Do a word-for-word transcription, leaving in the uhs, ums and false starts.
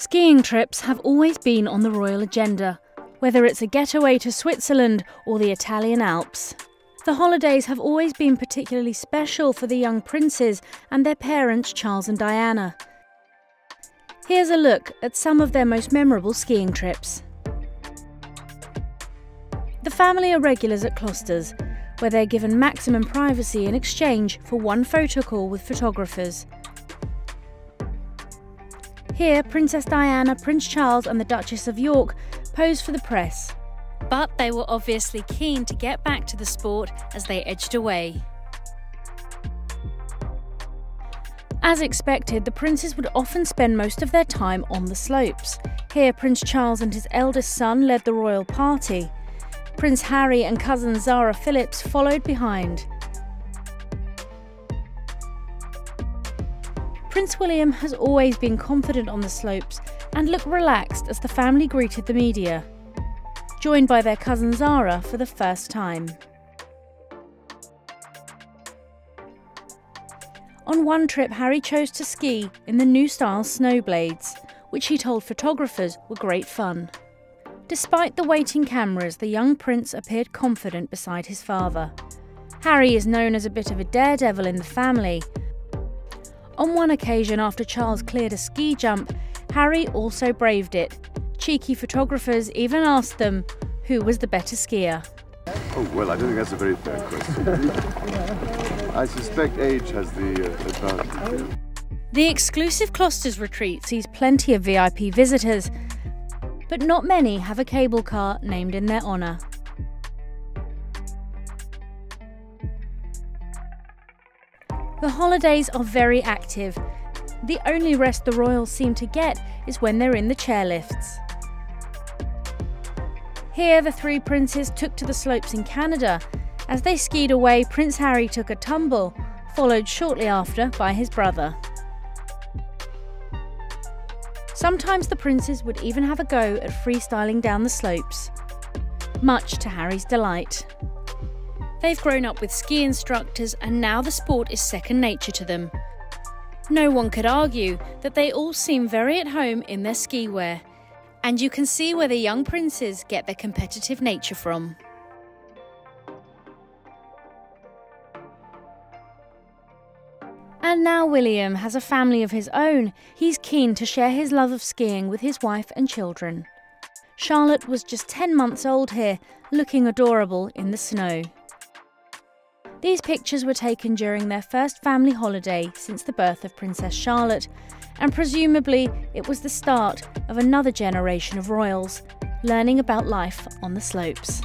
Skiing trips have always been on the royal agenda, whether it's a getaway to Switzerland or the Italian Alps. The holidays have always been particularly special for the young princes and their parents Charles and Diana. Here's a look at some of their most memorable skiing trips. The family are regulars at Klosters, where they're given maximum privacy in exchange for one photo call with photographers. Here, Princess Diana, Prince Charles and the Duchess of York posed for the press. But they were obviously keen to get back to the sport as they edged away. As expected, the princes would often spend most of their time on the slopes. Here, Prince Charles and his eldest son led the royal party. Prince Harry and cousin Zara Phillips followed behind. Prince William has always been confident on the slopes and looked relaxed as the family greeted the media, joined by their cousin Zara for the first time. On one trip, Harry chose to ski in the new style snowblades, which he told photographers were great fun. Despite the waiting cameras, the young prince appeared confident beside his father. Harry is known as a bit of a daredevil in the family. On one occasion, after Charles cleared a ski jump, Harry also braved it. Cheeky photographers even asked them who was the better skier. Oh, well, I don't think that's a very fair question. I suspect age has the uh, advantage. The exclusive Klosters retreat sees plenty of V I P visitors, but not many have a cable car named in their honour. The holidays are very active. The only rest the royals seem to get is when they're in the chairlifts. Here, the three princes took to the slopes in Canada. As they skied away, Prince Harry took a tumble, followed shortly after by his brother. Sometimes the princes would even have a go at freestyling down the slopes, much to Harry's delight. They've grown up with ski instructors and now the sport is second nature to them. No one could argue that they all seem very at home in their ski wear, and you can see where the young princes get their competitive nature from. And now William has a family of his own. He's keen to share his love of skiing with his wife and children. Charlotte was just ten months old here, looking adorable in the snow. These pictures were taken during their first family holiday since the birth of Princess Charlotte, and presumably it was the start of another generation of royals learning about life on the slopes.